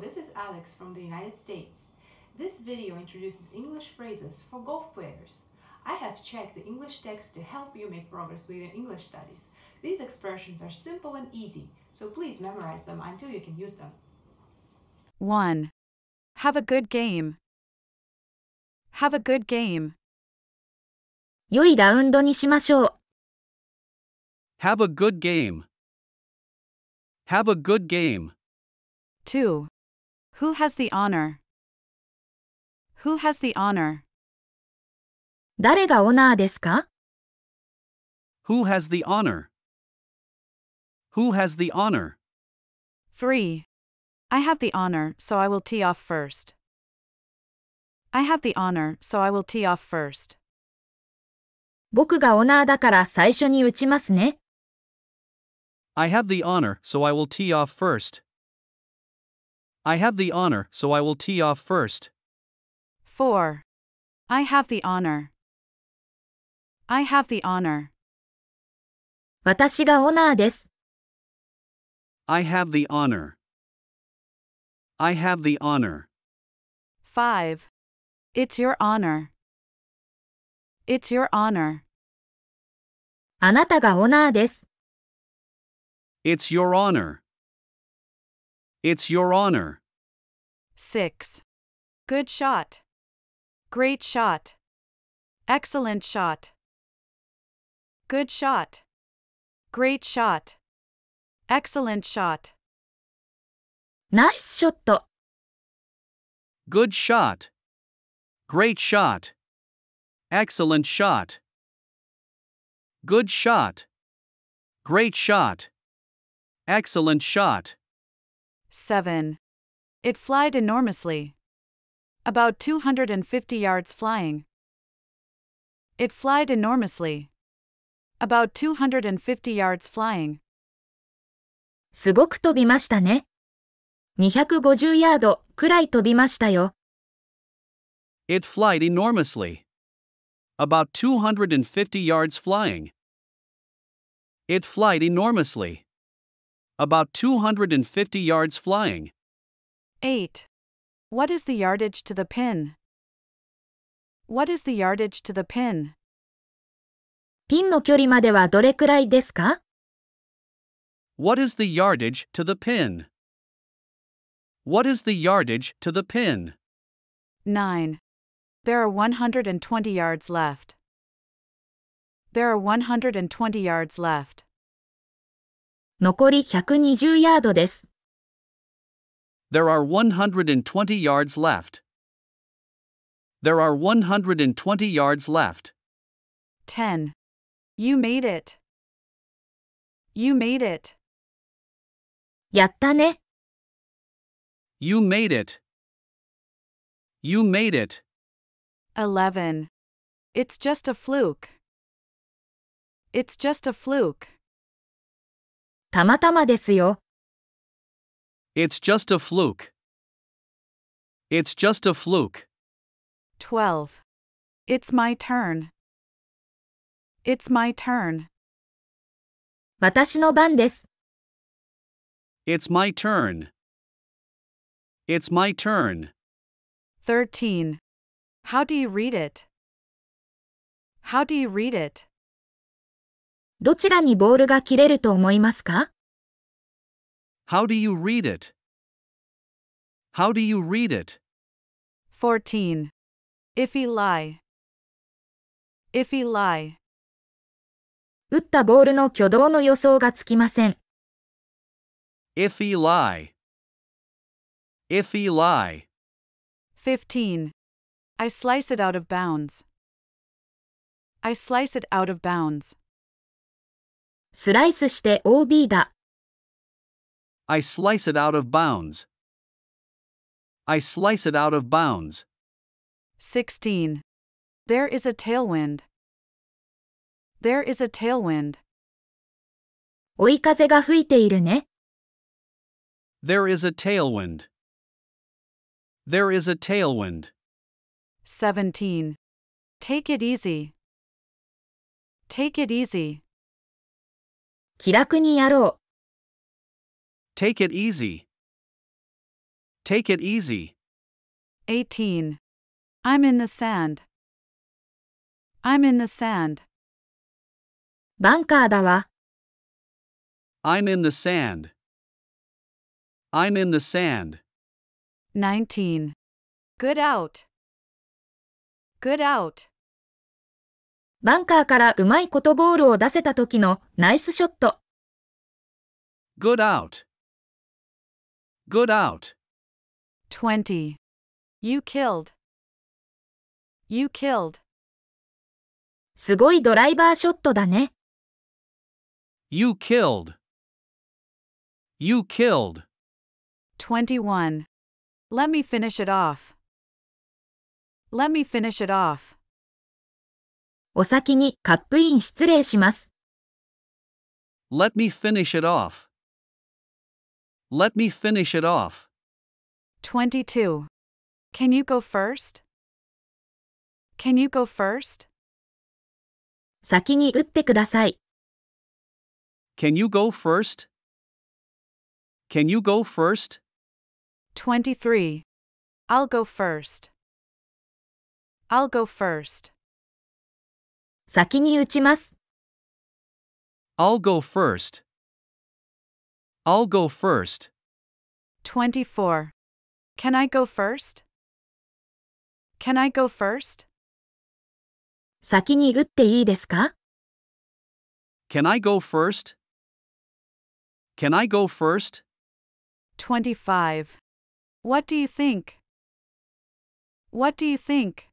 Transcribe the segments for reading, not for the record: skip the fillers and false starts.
Hello, this is Alex from the United States. This video introduces English phrases for golf players. I have checked the English text to help you make progress with your English studies. These expressions are simple and easy, so please memorize them until you can use them. 1. Have a good game. Have a good game. 良いラウンドにしましょう。 Have a good game. Have a good game. 2. Who has the honor? Who has the honor? 誰がオナーですか? Who has the honor? Who has the honor? 3. I have the honor, so I will tee off first. I have the honor, so I will tee off first. 僕がオナーだから最初に打ちますね。 I have the honor, so I will tee off first. I have the honor, so I will tee off first. 4. I have the honor. I have the honor. 私がオナーです。 I have the honor. I have the honor. 5. It's your honor. It's your honor. あなたがオナーです。 It's your honor. It's your honor. 6. Good shot. Great shot. Excellent shot. Good shot. Great shot. Excellent shot. Nice shot. Good shot. Great shot. Excellent shot. Good shot. Great shot. Excellent shot. 7. It flied enormously. About 250 yards flying. It flied enormously. About 250 yards flying. すごく飛びましたね。250ヤードくらい飛びましたよ。 It flied enormously. About 250 yards flying. It flied enormously. About 250 yards flying. 8. What is the yardage to the pin? What is the yardage to the pin? ピンの距離まではどれくらいですか? What is the yardage to the pin? What is the yardage to the pin? 9. There are 120 yards left. There are 120 yards left. 残り120ヤードです。 There are 120 yards left. There are 120 yards left. 10. You made it. You made it. やったね。 You made it. You made it. 11. It's just a fluke. It's just a fluke. たまたまですよ。 It's just a fluke. It's just a fluke. 12. It's my turn. It's my turn. 私の番です。 It's my turn. It's my turn. 13. How do you read it? How do you read it? どちらにボールが切れると思いますか? How do you read it? How do you read it? 14. Iffy lie. Iffy lie. 打ったボールの挙動の予想がつきません。 Iffy lie. Iffy lie. 15. I slice it out of bounds. I slice it out of bounds. スライスして OB だ。 I slice it out of bounds. I slice it out of bounds. 16. There is a tailwind. There is a tailwind. 追い風が吹いているね。 There is a tailwind. There is a tailwind. 17. Take it easy. Take it easy. 気楽にやろう。 Take it easy. Take it easy. 18. I'm in the sand. I'm in the sand. バンカーだわ。I'm in the sand. I'm in the sand. 19. Good out. Good out. バンカーからうまいことボールを出せた時のナイスショット。Good out. Good out. 20. You killed. You killed. すごいドライバーショットだね。You killed. You killed. 21. Let me finish it off. Let me finish it off. お先にカップイン失礼します。Let me finish it off. Let me finish it off. 22. Can you go first? Can you go first? 先に打ってください。Can you go first? Can you go first? 23. I'll go first. I'll go first. 先に打ちます。I'll go first. I'll go first. 24. Can I go first? Can I go first? 先に打っていいですか? Can I go first? Can I go first? 25. What do you think? What do you think?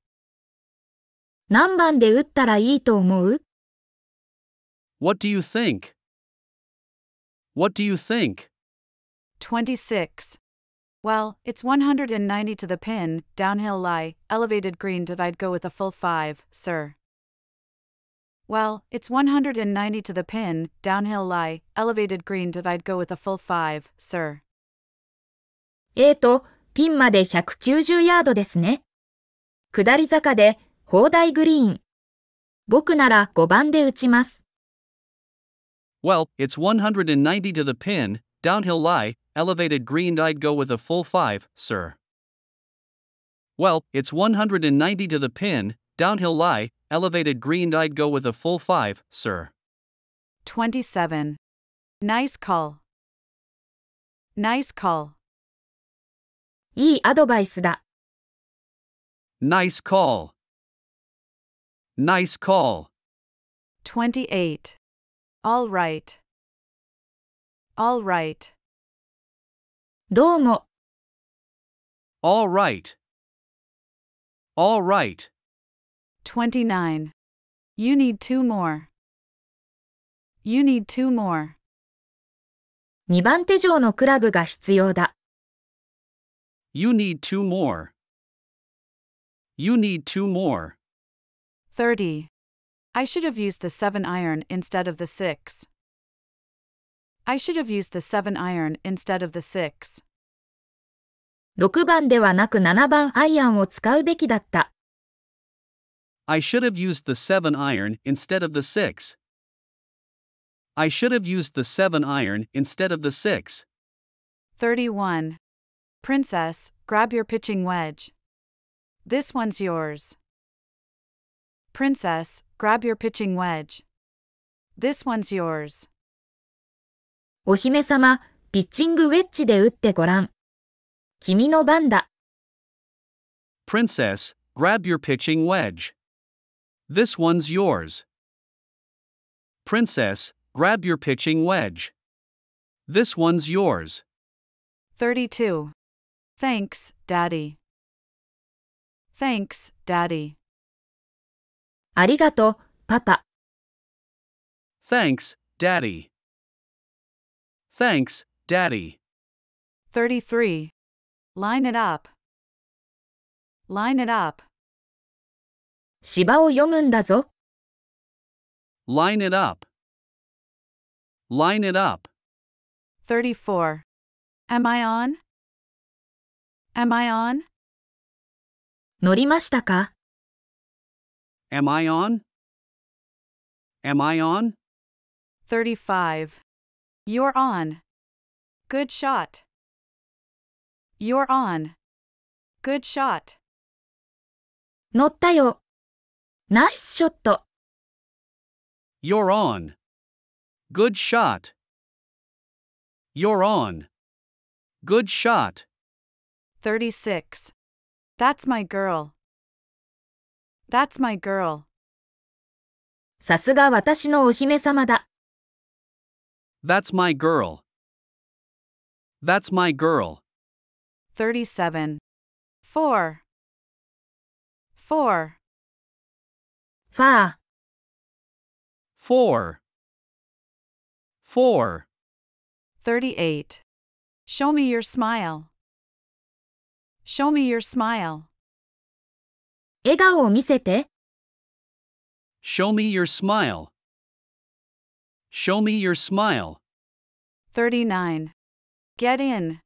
何番で打ったらいいと思う? What do you think? What do you think? 26. Well, it's 190 to the pin, downhill lie, elevated green. Did I go with a full 5, sir? Well, it's 190 to the pin, downhill lie, elevated green. Did I go with a full 5, sir? ピンまで190ヤードですね。下り坂で砲台グリーン。僕なら5番で打ちます。Well, it's 190 to the pin, downhill lie, elevated green. I'd go with a full 5, sir. Well, it's 190 to the pin, downhill lie, elevated green. I'd go with a full 5, sir. 27. Nice call. Nice call. いいアドバイスだ。Nice call. Nice call. 28. All right. All right. どうも。All right. All right. 29. You need 2 more. You need 2 more. 2番手上のクラブが必要だ。You need 2 more. You need 2 more. 30. I should have used the 7-iron instead of the 6. I should have used the 7-iron instead of the 6. 6番ではなく7番アイアンを使うべきだった。I should have used the 7-iron instead of the 6. I should have used the 7-iron instead of the 6. 31. Princess, grab your pitching wedge. This one's yours. Princess, grab your pitching wedge. This one's yours. お姫様、ピッチングウェッジで打ってごらん。君の番だ。Princess, grab your pitching wedge. This one's yours. Princess, grab your pitching wedge. This one's yours. 32. Thanks, Daddy. Thanks, Daddy. ありがとう、パパ。Thanks, Daddy. Thanks, Daddy. 33. Line it up. Line it up. 芝を読むんだぞ。Line it up. Line it up. 34. Am I on? Am I on? 乗りましたか？Am I on? Am I on? 35. You're on. Good shot. You're on. Good shot. 乗ったよ。ナイスショット。You're on. Good shot. You're on. Good shot. 36. That's my girl. That's my girl. さすが私のお姫様だ。That's my girl. That's my girl. 37. 4. 4. 38. Show me your smile. Show me your smile. 笑顔を見せて。Show me your smile. Show me your smile. 39. Get in.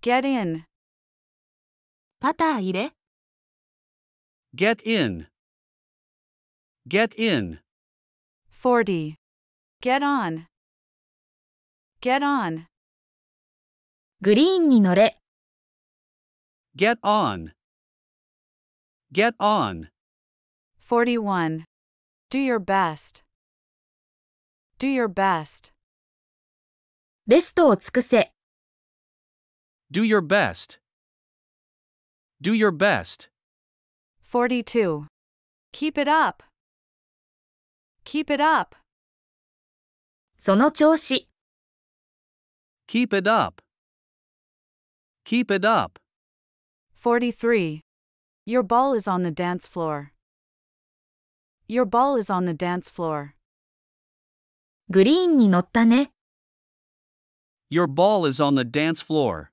Get in. パター入れ。Get in. Get in. 40. Get on. Get on. グリーンに乗れ。Get on. Get on. 41. Do your best. Do your best. ベストを尽くせ。Do your best. Do your best. 42. Keep it up. Keep it up. その調子。Keep it up. Keep it up. 43. Your ball is on the dance floor. Your ball is on the dance floor. グリーンに乗ったね。Your ball is on the dance floor.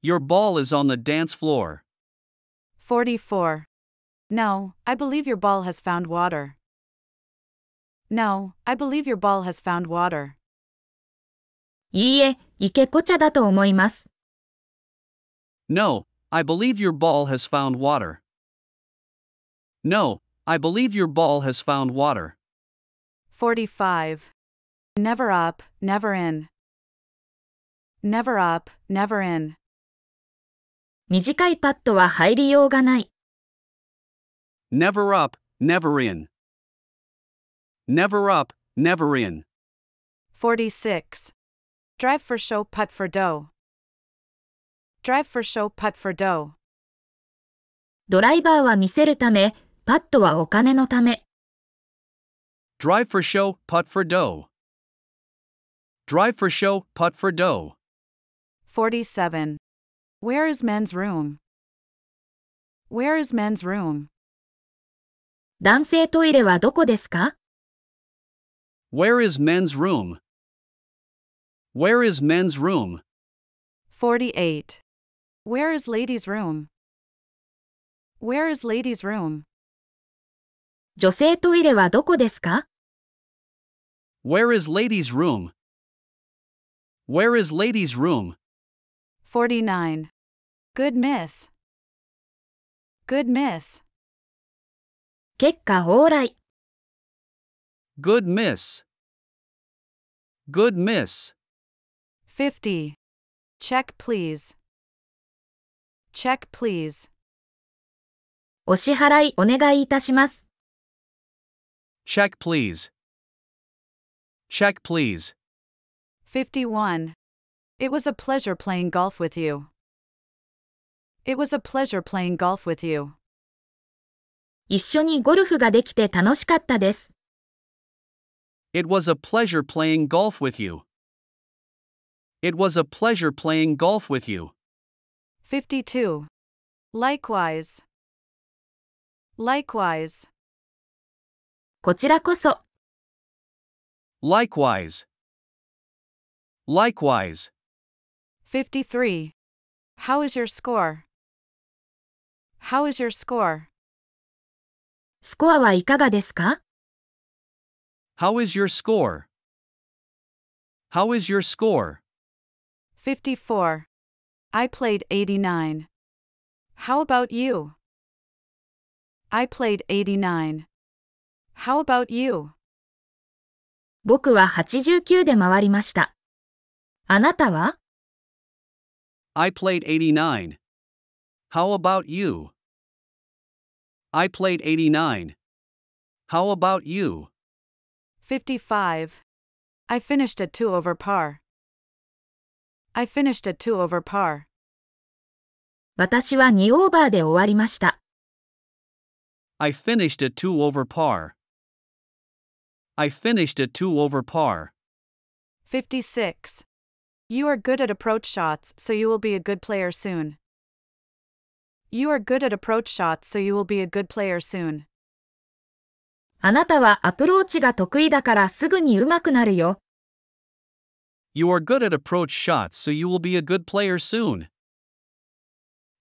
Your ball is on the dance floor. 44. No, I believe your ball has found water. No, I believe your ball has found water. いいえ、いけこちゃだと思います。No, I believe your ball has found water. No, I believe your ball has found water. 45. Never up, never in. Never up, never in. 短いパットは入りようがない。Never up, never in. Never up, never in. 46. Drive for show, putt for dough. Drive for show, putt for dough. ドライバーは見せるため、パットはお金のため。Drive for show, putt for dough. Drive for show, putt for dough. 47. Where is men's room? Where is men's room? 男性トイレはどこですか? Where is men's room? Where is men's room? 48. Where is ladies' room? Where is ladies' room? 女性トイレはどこですか? Where is ladies' room? Where is ladies' room? 49. Good miss. Good miss. 結果往来。Good miss. Good miss. 50. Check please. Check please. お支払いお願いいたします。Check please. Check please. 51. It was a pleasure playing golf with you. It was a pleasure playing golf with you. 一緒にゴルフができて楽しかったです。It was a pleasure playing golf with you. It was a pleasure playing golf with you. 52. Likewise. Likewise. こちらこそ。Likewise. Likewise. 53. How is your score? How is your score? スコアはいかがですか? How is your score? How is your score? 54. I played 89. How about you? I played 89. How about you? 僕は89で回りました。あなたは? I played 89. How about you? I played 89. How about you? 55. I finished at 2 over par. I finished at 2 over par. 私は2オーバーで終わりました。I finished at 2 over par. I finished at 2 over par. 56. You are good at approach shots, so you will be a good player soon. You are good at approach shots, so you will be a good player soon. あなたはアプローチが得意だからすぐに上手くなるよ。You are good at approach shots, so you will be a good player soon.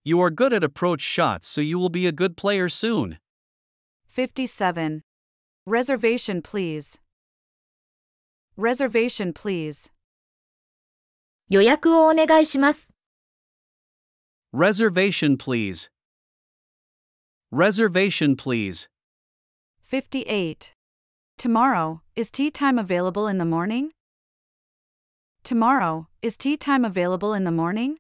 You are good at approach shots, so you will be a good player soon. 57. Reservation, please. Reservation, please. 予約をお願いします。Reservation, please. Reservation, please. 58. Tomorrow, is tea time available in the morning? Tomorrow, is tea time available in the morning?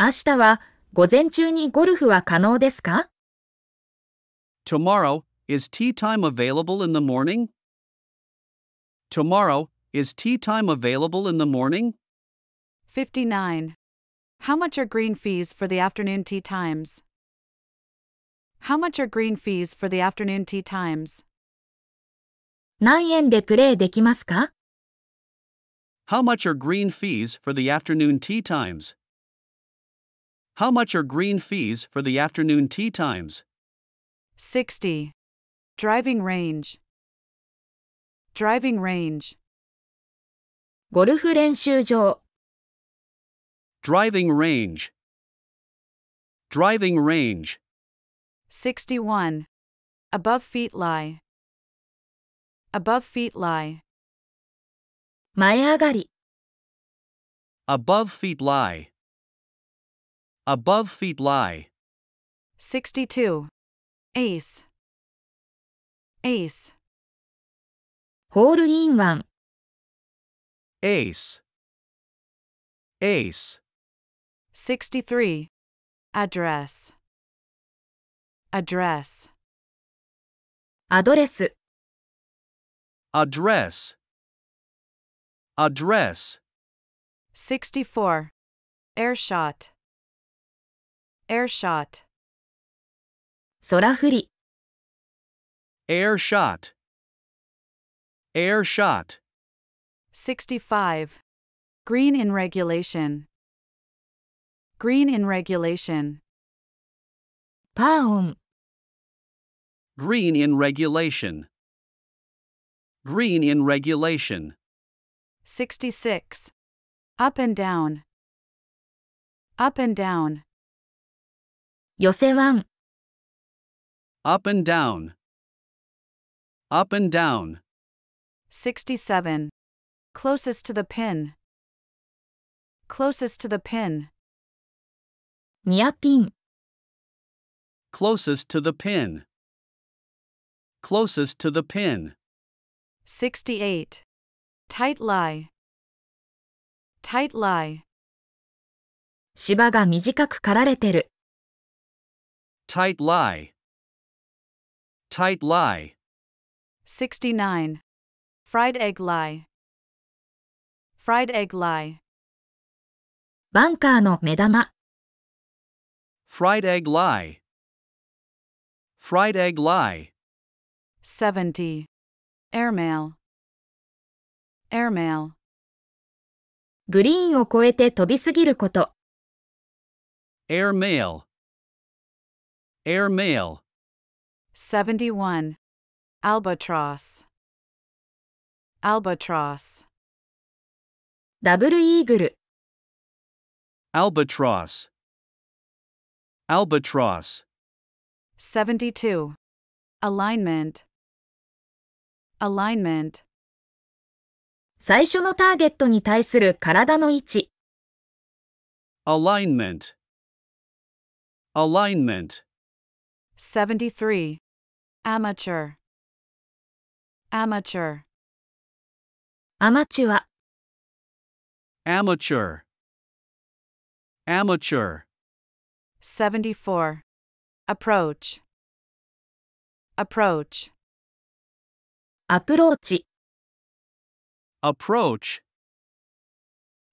明日は午前中にゴルフは可能ですか? Tomorrow, is tea time available in the morning? Tomorrow, is tea time available in the morning? 59. How much are green fees for the afternoon tea times? How much are green fees for the afternoon tea times? 何円でプレーできますか? How much are green fees for the afternoon tea times? How much are green fees for the afternoon tea times? 60. Driving range. Driving range. ゴルフ練習場 Driving range. Driving range. 61. Above feet lie. Above feet lie. 前上がり Above feet lie. Above feet lie. 62. Ace. Ace. ホールインワン Ace. Ace. 63. Address. Address. アドレス Address. Address. 64. Air shot. Air shot. 空振り Air shot. Air shot. 65. Green in regulation. Green in regulation. パーオン Green in regulation. Green in regulation. 66. Up and down. Up and down. 寄せワン Up and down. Up and down. 67. Closest to the pin. Closest to the pin. ニアピン Closest to the pin. Closest to the pin. 68. Tight lie. Tight lie. 芝が短く刈られてる Tight lie. Tight lie. 69. Fried egg lie. Fried egg lie. バンカーの目玉 Fried egg lie. Fried egg lie. 70. Airmail. Airmail. グリーンを越えて飛びすぎること。Airmail. Airmail. 71. Albatross. Albatross. ダブルイーグル Albatross. Albatross. 72. Alignment. Alignment. 最初のターゲットに対する体の位置 Alignment. Alignment. 73. Amateur. Amateur. アマチュア Amateur. Amateur. 74. Approach. Approach. Approach. Approach.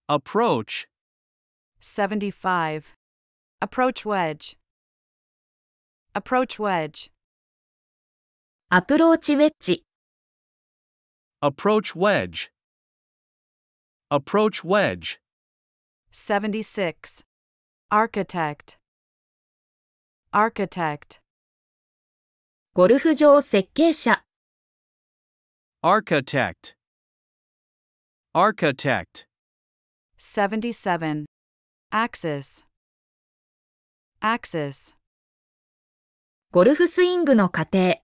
Approach. 75. Approach wedge. Approach wedge. Approach wedge. Approach wedge. Approach wedge. 76. Architect. Architect. ゴルフ場設計者 Architect. Architect. 77. Axis. Axis. ゴルフスイングの過程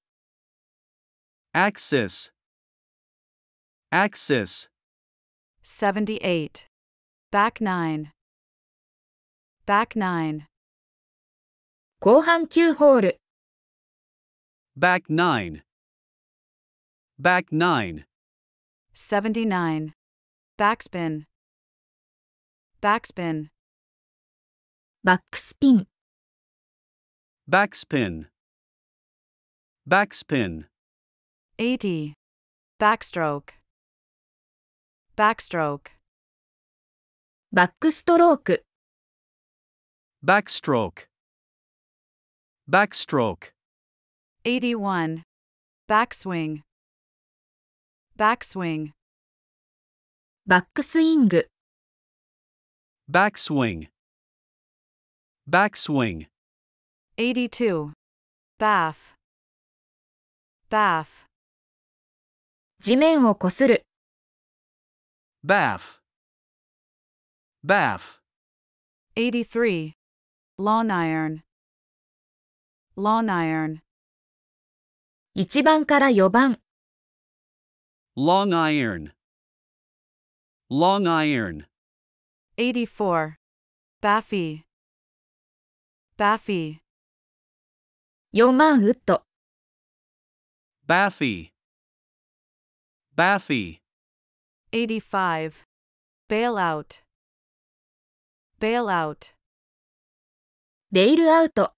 Axis. Axis. 78. Back 9. Back 9. 後半9ホール Back 9. Back 9. 79. Backspin. Backspin. Backspin. Backspin. Backspin. 80. Backstroke. Backstroke. Backstroke. Backstroke. Backstroke. 81. Backswing. Backswing. Backswing. Backswing. Backswing. 82. Baff. Baff. 地面をこする Baff. Baff. 83. Lawn iron. Lawn iron. 1番から4番 Long iron. Long iron. 84. Baffy. Baffy. 4番ウッド Baffy. Baffy. 85. Bail out. Bail out. レイルアウト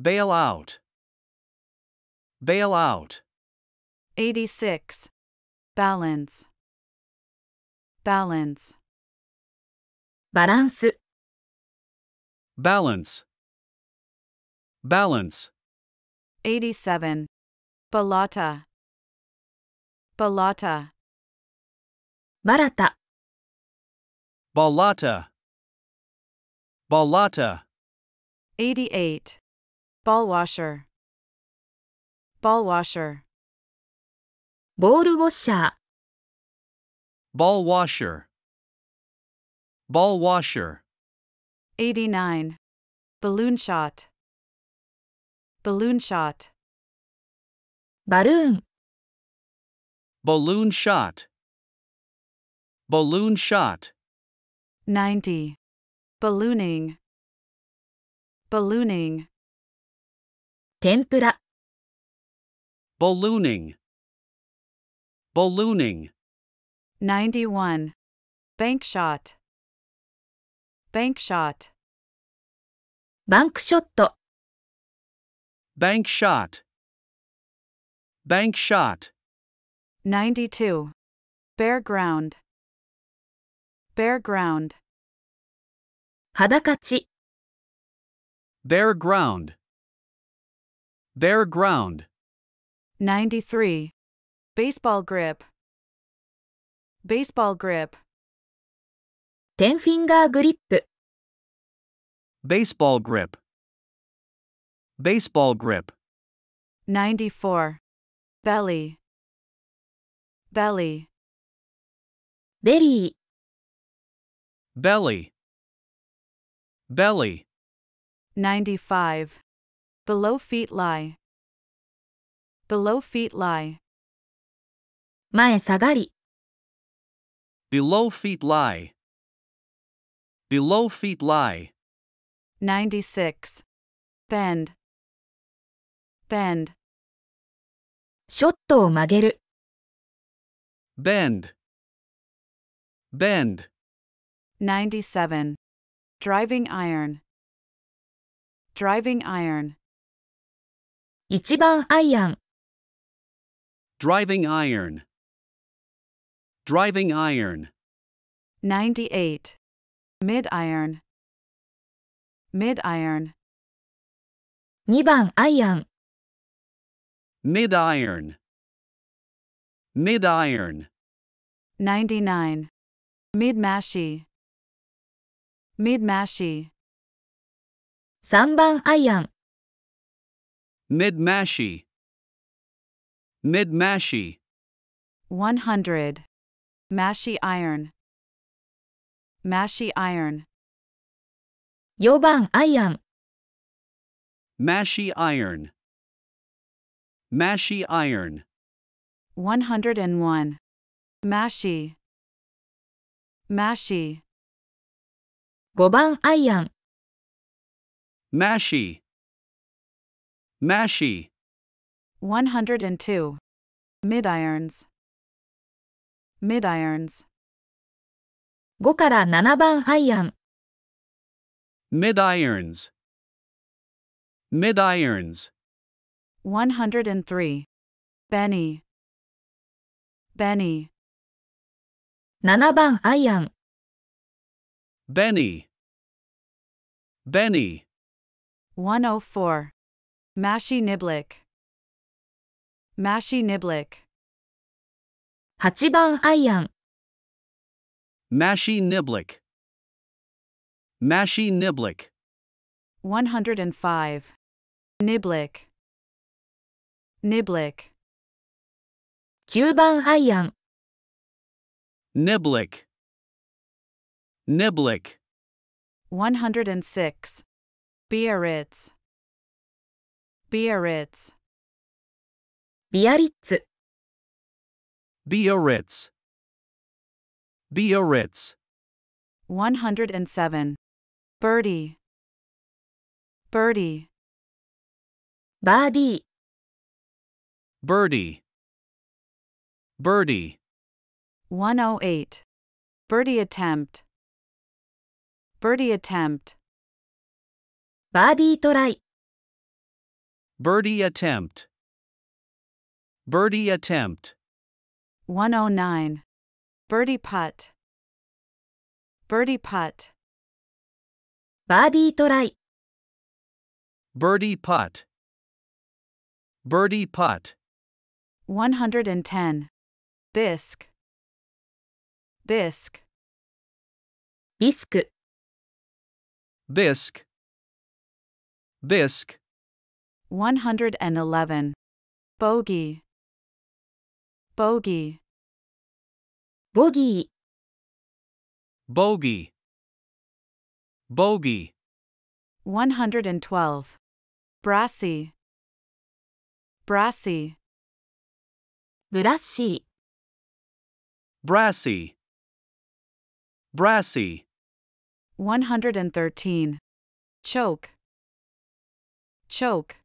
Bail out. Bail out. 86. Balance. Balance. バランス Balance. Balance. 87. Balata. Balata. Balata. Balata. Balata. 88. Ball washer. Ball washer. Ball washer. Ball washer. Ball washer. 89. Balloon shot. Balloon shot. Balloon. Balloon shot. Balloon shot. 90. Ballooning. Ballooning. 天ぷら Ballooning. Ballooning. 91. Bank shot. Bank shot. Bank shot. Bank shot. Bank shot. 92. Bare ground. Bare ground. 裸地 Bare ground. Bare ground. 93. Baseball grip. Baseball grip. 10 finger grip. Baseball grip. Baseball grip. 94. Belly. Belly. Belly. Belly. Belly. 95. Below feet lie. Below feet lie. 前下がり Below feet lie. Below feet lie. 96. Bend. Bend. ショットを曲げる Bend. Bend. 97. Driving iron. Driving iron. 1番アイアン Driving iron. Driving iron. 98. Mid-iron. Mid-iron. 2番アイアン Mid-iron. Mid-iron. 99. Mid-mashie. Mid-mashie. 3番アイアン Mid-mashie. Mid-mashie. 100. Mashie iron. Mashie iron. 4番アイアン Mashie iron. Mashie iron. 101. Mashie. Mashie. 5番アイアン Mashie. Mashie. 102. Midirons. Midirons. 5から7番アイアン Midirons. Midirons. 103. Benny. Benny. 7番アイアン Benny. Benny. 104. Mashie niblick. Mashie niblick. 8番アイアン Mashie niblick. Mashie niblick. 105. Niblick. Niblick. 9番アイアン Niblick. Niblick. 106. Biarritz. Biarritz. Biarritz. Biarritz. Biarritz. 107. Birdie. Birdie. Birdie. Birdie. Birdie. 108. Birdie attempt. Birdie attempt. Birdie try. Birdie attempt. Birdie attempt. 109. Birdie putt. Birdie putt. Birdie try. Birdie putt. Birdie putt. 110. Bisque. Bisque. Bisque. Bisque. Bisque. 111. Bogey. Bogey. Bogey. Bogey. Bogey. 112. Brassy. Brassy. Brassy. Brassy. Brassy. 113. Choke. Choke.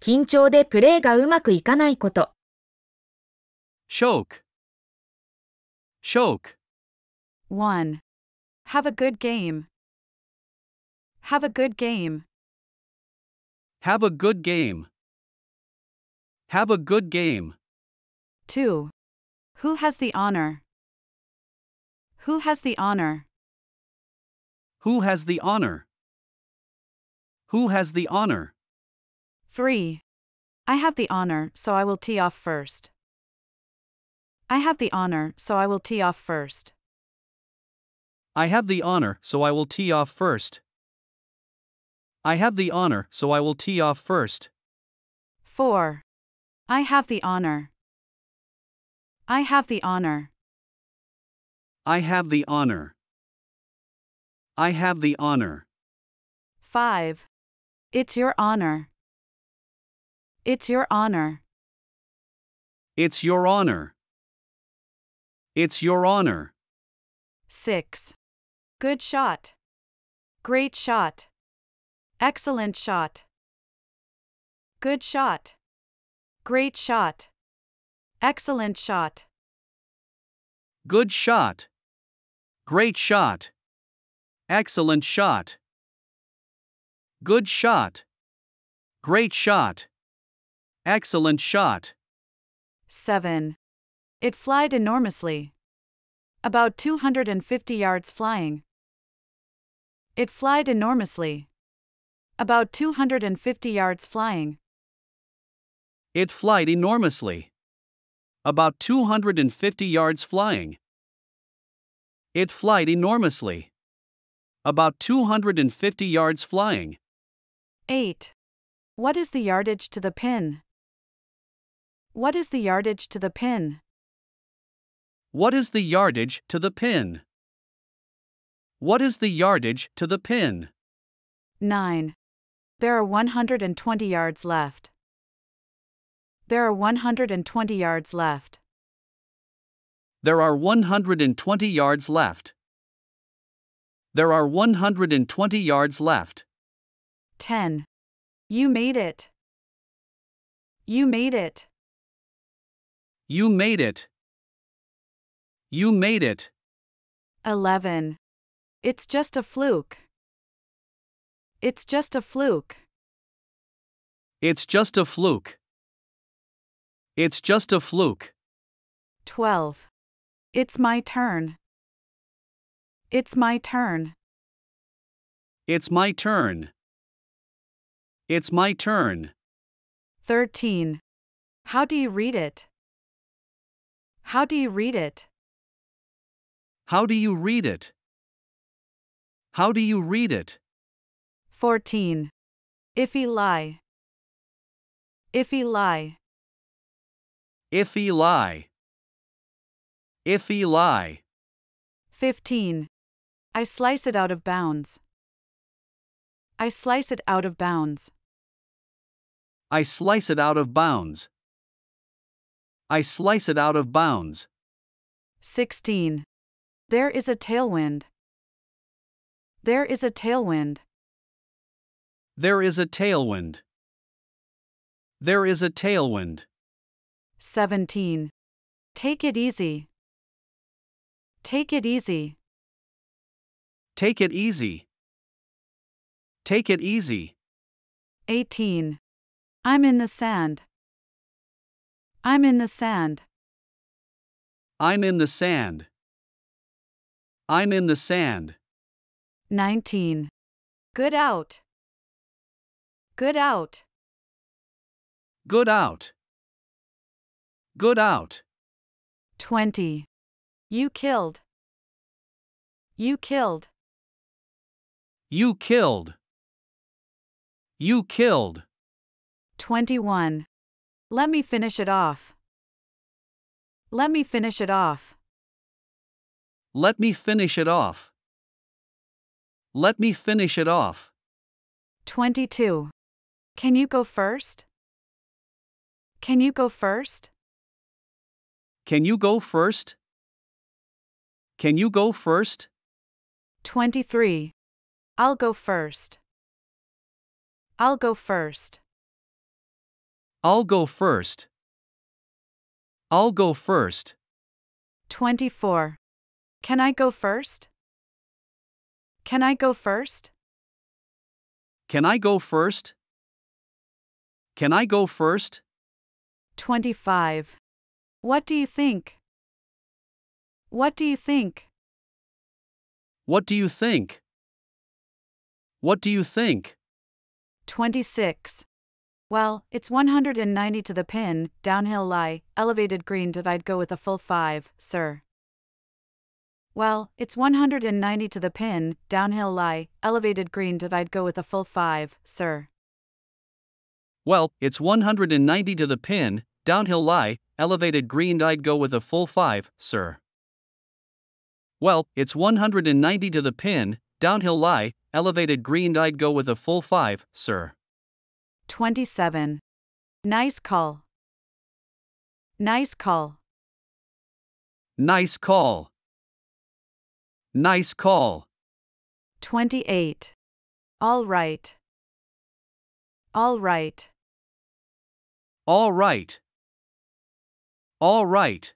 緊張でプレーがうまくいかないこと。Choke. Choke. 1. Have a good game. Have a good game. Have a good game. Have a good game. 2. Who has the honor? Who has the honor? Who has the honor? Who has the honor? 3. I have the honor, so I will tee off first. I have the honor, so I will tee off first. I have the honor, so I will tee off first. I have the honor, so I will tee off first. 4. I have the honor. I have the honor. I have the honor. I have the honor. 5. It's your honor. It's your honor. It's your honor. It's your honor. 6. Good shot. Great shot. Excellent shot. Good shot. Great shot. Excellent shot. Good shot. Great shot. Excellent shot. Good shot. Great shot. Excellent shot. 7. It flied enormously. About 250 yards flying. It flied enormously. About 250 yards flying. It flied enormously. About 250 yards flying. It flied enormously. About 250 yards flying. 8. What is the yardage to the pin? What is the yardage to the pin? What is the yardage to the pin? What is the yardage to the pin? 9. There are 120 yards left. There are 120 yards left. There are 120 yards left. There are 120 yards left. 10. You made it. You made it. You made it. You made it. 11. It's just a fluke. It's just a fluke. It's just a fluke. It's just a fluke. 12. It's my turn. It's my turn. It's my turn. It's my turn. 13. How do you read it? How do you read it? How do you read it? How do you read it? 14. Iffy lie. Iffy lie. Iffy lie. Iffy lie. 15. I slice it out of bounds. I slice it out of bounds. I slice it out of bounds. I slice it out of bounds. 16. There is a tailwind. There is a tailwind. There is a tailwind. There is a tailwind. 17. Take it easy. Take it easy. Take it easy. Take it easy. 18. I'm in the sand. I'm in the sand. I'm in the sand. I'm in the sand. 19. Good out. Good out. Good out. Good out. 20. You killed. You killed. You killed. You killed. 21. Let me finish it off. Let me finish it off. Let me finish it off. Let me finish it off. 22. Can you go first? Can you go first? Can you go first? Can you go first? 23. I'll go first. I'll go first. I'll go first. I'll go first. 24. Can I go first? Can I go first? Can I go first? Can I go first? 25. What do you think? What do you think? What do you think? What do you think? 26. Well, it's 190 to the pin, downhill lie, elevated green did I'd go with a full 5, sir. Well, it's 190 to the pin, downhill lie, elevated green did I'd go with a full 5, sir. Well, it's 190 to the pin, downhill lie, elevated green I'd go with a full 5, sir. Well, it's 190 to the pin, downhill lie, elevated green I'd go with a full 5, sir. 27. Nice call. Nice call. Nice call. Nice call. 28. All right. All right. All right. All right.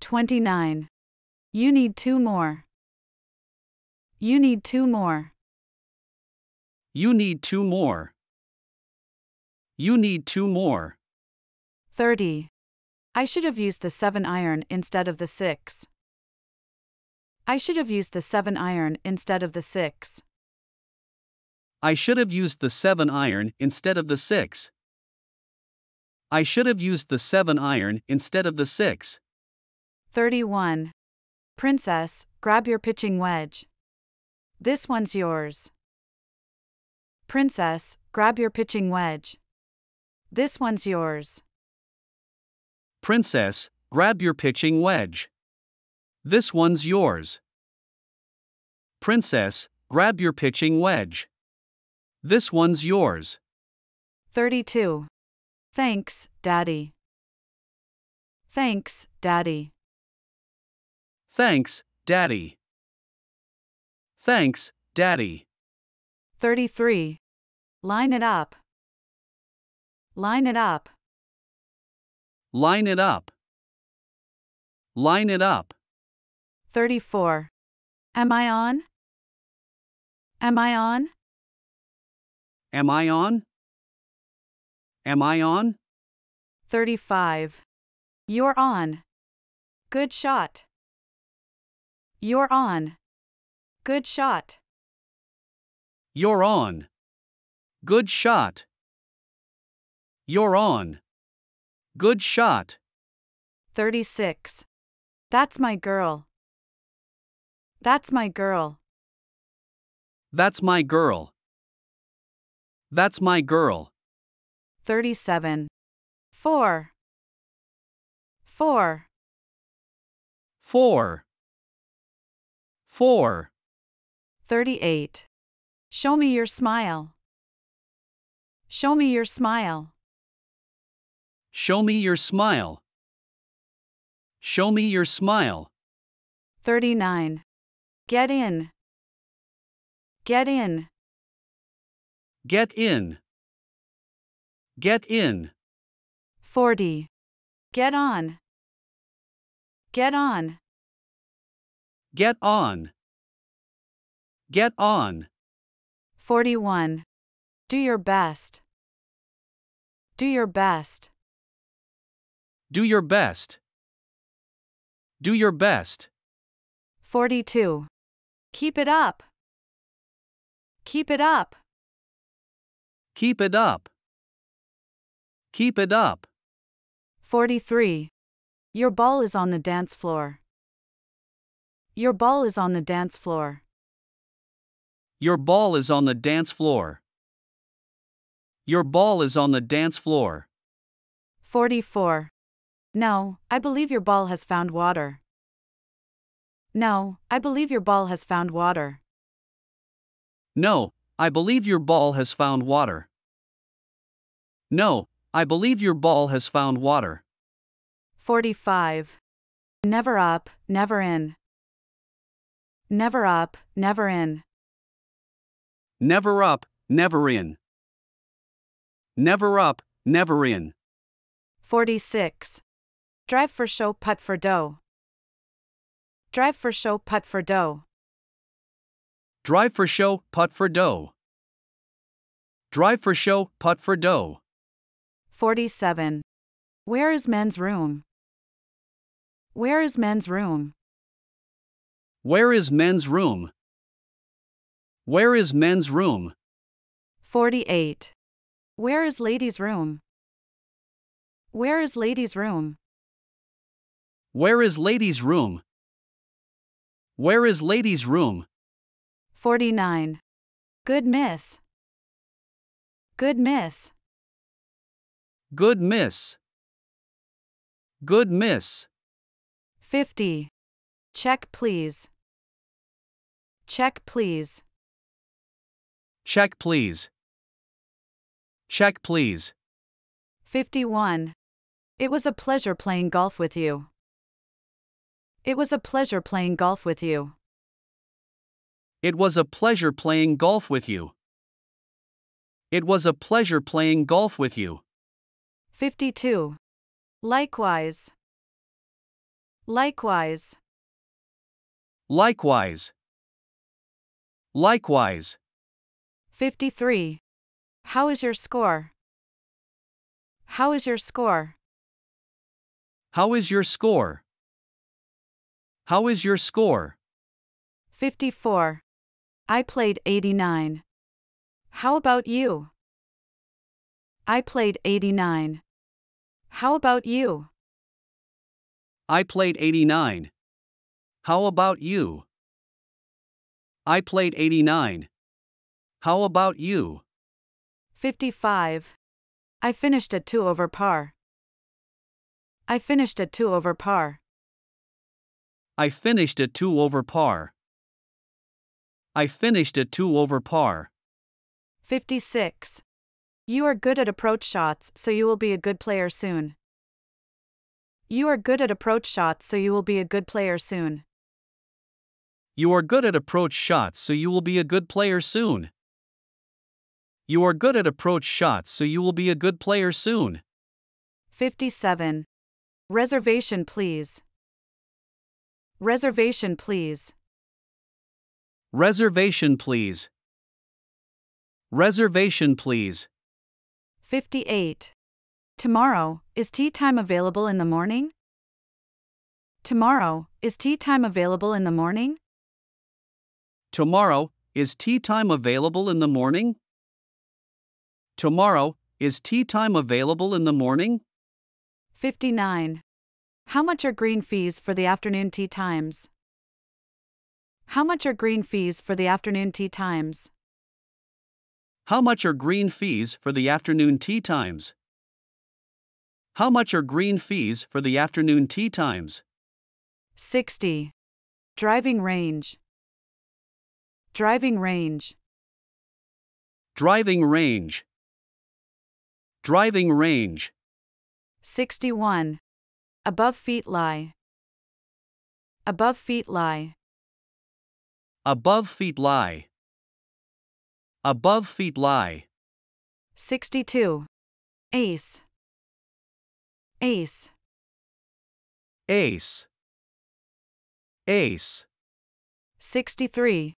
29. You need 2 more. You need two more. You need two more. You need two more. 30. I should have used the 7-iron instead of the 6. I should have used the 7-iron instead of the 6. I should have used the 7-iron instead of the 6. I should have used the 7-iron instead of the 6. 31. Princess, grab your pitching wedge. This one's yours. Princess, grab your pitching wedge. This one's yours. Princess, grab your pitching wedge. This one's yours. Princess, grab your pitching wedge. This one's yours. 32. Thanks, Daddy. Thanks, Daddy. Thanks, Daddy. Thanks, Daddy. 33. Line it up. Line it up. Line it up. Line it up. 34. Am I on? Am I on? Am I on? Am I on? 35. You're on. Good shot. You're on. Good shot. You're on. Good shot. You're on. Good shot. 36. That's my girl. That's my girl. That's my girl. That's my girl. 37. 4. 4. 4. 4. 38. Show me your smile. Show me your smile. Show me your smile. Show me your smile. 39. Get in. Get in. Get in. Get in. 40. Get on. Get on. Get on. Get on. 41. Do your best. Do your best. Do your best. Do your best. 42. Keep it up. Keep it up. Keep it up. Keep it up. 43. Your ball is on the dance floor. Your ball is on the dance floor. Your ball is on the dance floor. Your ball is on the dance floor. 44. No, I believe your ball has found water. No, I believe your ball has found water. No, I believe your ball has found water. No, I believe your ball has found water. 45. Never up, never in. Never up, never in. Never up, never in. Never up, never in. 46. Drive for show, putt for dough. Drive for show, putt for dough. Drive for show, putt for dough. Drive for show, putt for dough. 47. Where is men's room? Where is men's room? Where is men's room? Where is men's room? 48. Where is ladies' room? Where is ladies' room? Where is ladies' room? Where is ladies' room? 49. Good miss. Good miss. Good miss. Good miss. 50. Check please. Check please. Check please. Check please. 51. It was a pleasure playing golf with you. It was a pleasure playing golf with you. It was a pleasure playing golf with you. It was a pleasure playing golf with you. 52. Likewise. Likewise. Likewise. Likewise. 53. How is your score? How is your score? How is your score? How is your score? 54. I played 89. How about you? I played 89. How about you? I played 89. How about you? I played 89. How about you? 55. I finished at 2 over par. I finished at 2 over par. I finished at 2 over par. I finished at 2 over par. 56. You are good at approach shots, so you will be a good player soon. You are good at approach shots, so you will be a good player soon. You are good at approach shots, so you will be a good player soon. You are good at approach shots, so you will be a good player soon. 57. Reservation, please. Reservation, please. Reservation, please. Reservation, please. 58. Tomorrow, is tea time available in the morning? Tomorrow, is tea time available in the morning? Tomorrow, is tea time available in the morning? Tomorrow, is tea time available in the morning? 59. How much are green fees for the afternoon tea times? How much are green fees for the afternoon tea times? How much are green fees for the afternoon tea times? How much are green fees for the afternoon tea times? 60. Driving range. Driving range. Driving range. Driving range. 61. Above feet lie. Above feet lie. Above feet lie. Above feet lie. 62. Ace. Ace. Ace. Ace. 63.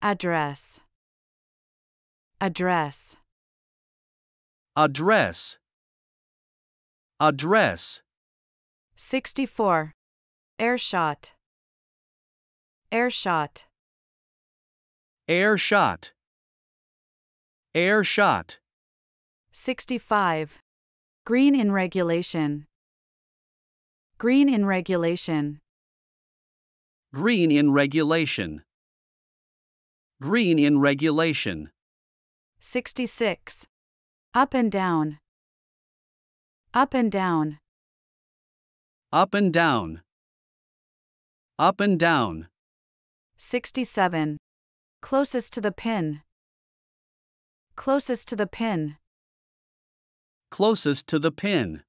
Address. Address. Address. Address. 64. Air shot. Air shot. Air shot. Air shot. 65. Green in regulation. Green in regulation. Green in regulation. Green in regulation. 66. Up and down. Up and down. Up and down. Up and down. 67. Closest to the pin. Closest to the pin. Closest to the pin.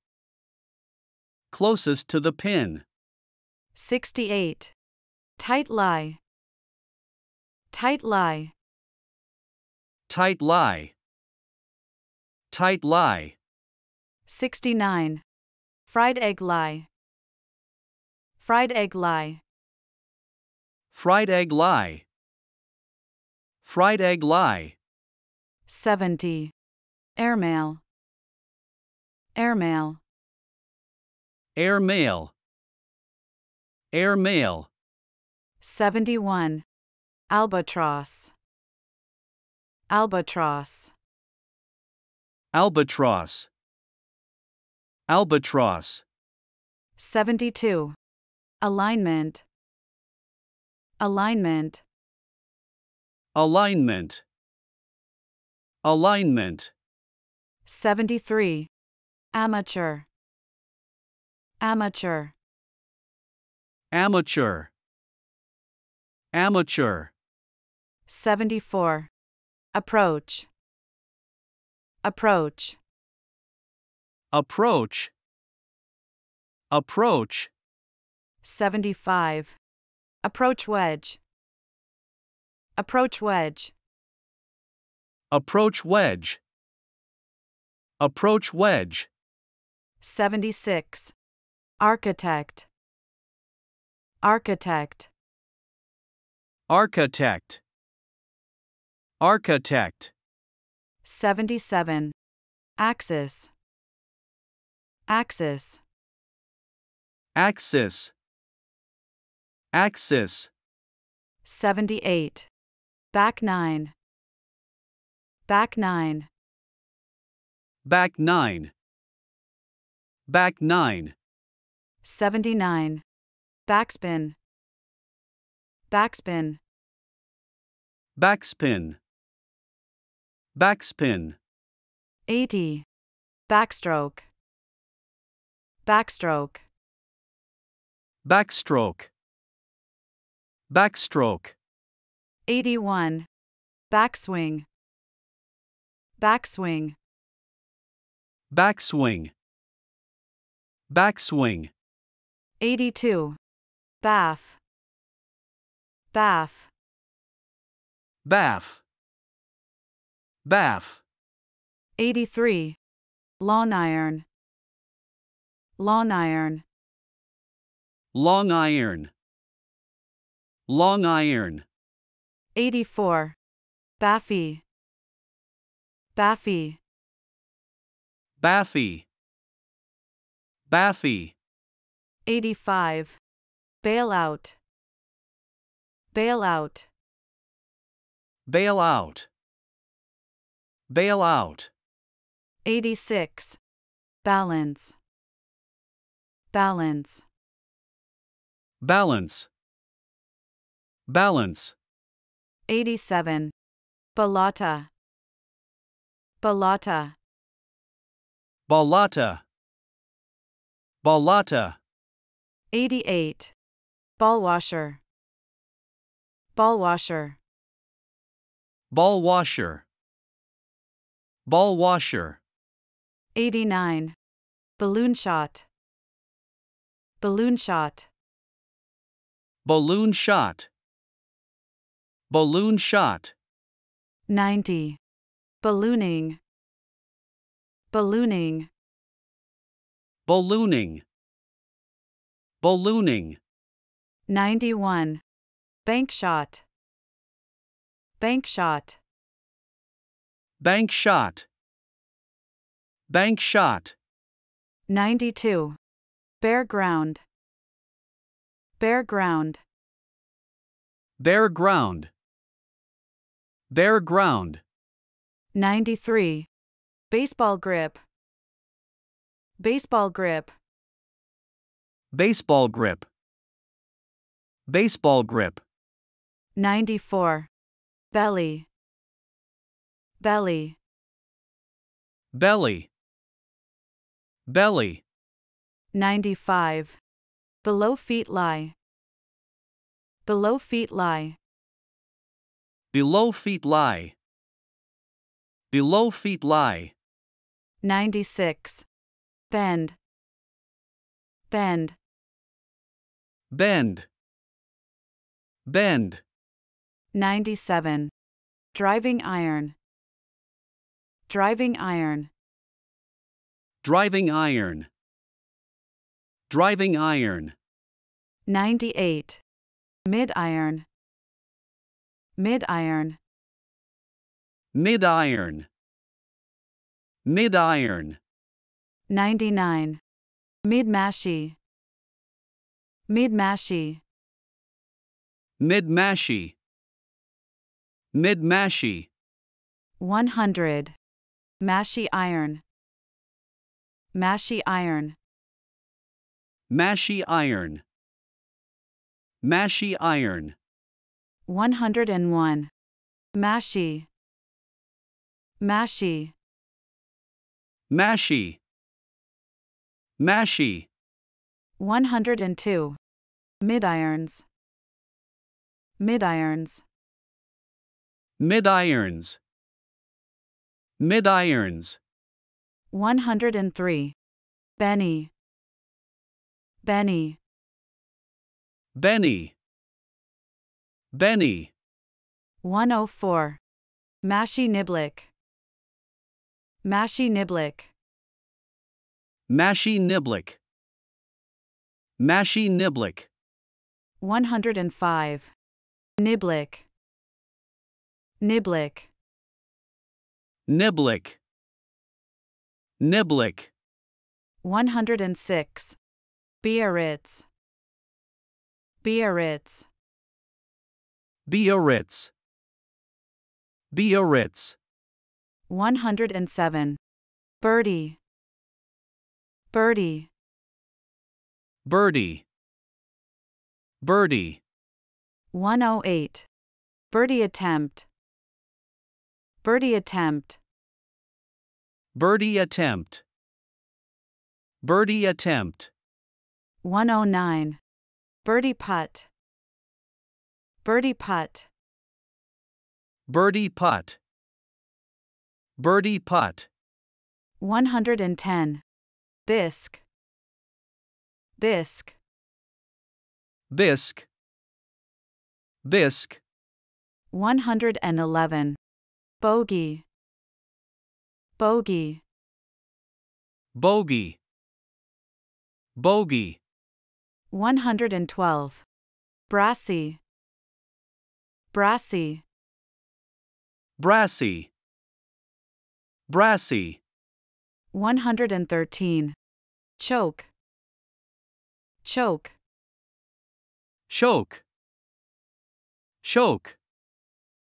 Closest to the pin. 68. Tight lie. Tight lie. Tight lie. Tight lie. 69. Fried egg lie. Fried egg lie. Fried egg lie. Fried egg lie. 70. Airmail. Airmail. Airmail. Airmail. 71. Albatross. Albatross. Albatross. Albatross. 72. Alignment. Alignment. Alignment. Alignment. 73. Amateur. Amateur. Amateur. Amateur. 74. Approach. Approach. Approach. Approach. 75. Approach wedge. Approach wedge. Approach wedge. Approach wedge. 76. Architect. Architect. Architect. Architect. 77. Axis. Axis. Axis. Axis. 78. Back 9. Back 9. Back 9. Back 9. 79. Backspin. Backspin. Backspin. Backspin. 80. Backstroke. Backstroke. Backstroke. Backstroke. 81. Backswing. Backswing. Backswing. Backswing. 82. Baff. Baff. Baff. Baff. 83. Long iron. Long iron. Long iron. Long iron. 84. Baffy. Baffy. Baffy. Baffy. 85. Bail out. Bail out. Bail out. Bail out. 86. Balance. Balance. Balance. Balance. 87. Balata. Balata. Balata. Balata. 88. Ball washer. Ball washer. Ball washer. Ball washer. 89. Balloon shot. Balloon shot. Balloon shot. Balloon shot. 90. Ballooning. Ballooning. Ballooning. Ballooning. 91. Bank shot. Bank shot. Bank shot. Bank shot. 92. Bare ground. Bare ground. Bare ground. Bare ground. 93. Baseball grip. Baseball grip. Baseball grip. Baseball grip. 94. Belly. Belly. Belly. Belly. 95. Below feet lie. Below feet lie. Below feet lie. Below feet lie. 96. Bend. Bend. Bend. Bend. 97. Driving iron. Driving iron. Driving iron. Driving iron. 98. Mid-iron. Mid-iron. Mid-iron. Mid-iron. 99. Mid-mashie. Mid-mashie. Mid-mashie. Mid-mashie. 100. Mashie iron. Mashie iron. Mashie iron. Mashie iron. 101. Mashie. Mashie. Mashie. Mashie. 102. Midirons. Midirons. Midirons. Midirons. 103. Benny. Benny. Benny. Benny. 104. Mashie niblick. Mashie niblick. Mashie niblick. Mashie niblick. 105. Niblick. Niblick. Niblick. Niblick. 106. Biarritz. Biarritz. Biarritz. Biarritz. 107. Birdie. Birdie. Birdie. Birdie. 108. Birdie attempt. Birdie attempt. Birdie attempt. Birdie attempt. 109. Birdie putt. Birdie putt. Birdie putt. Birdie putt. 110. Bisque. Bisque. Bisque. Bisque. 111. Bogey. Bogey. Bogey. Bogey. 112. Brassy. Brassy. Brassy. Brassy. 113. Choke. Choke. Choke. Choke.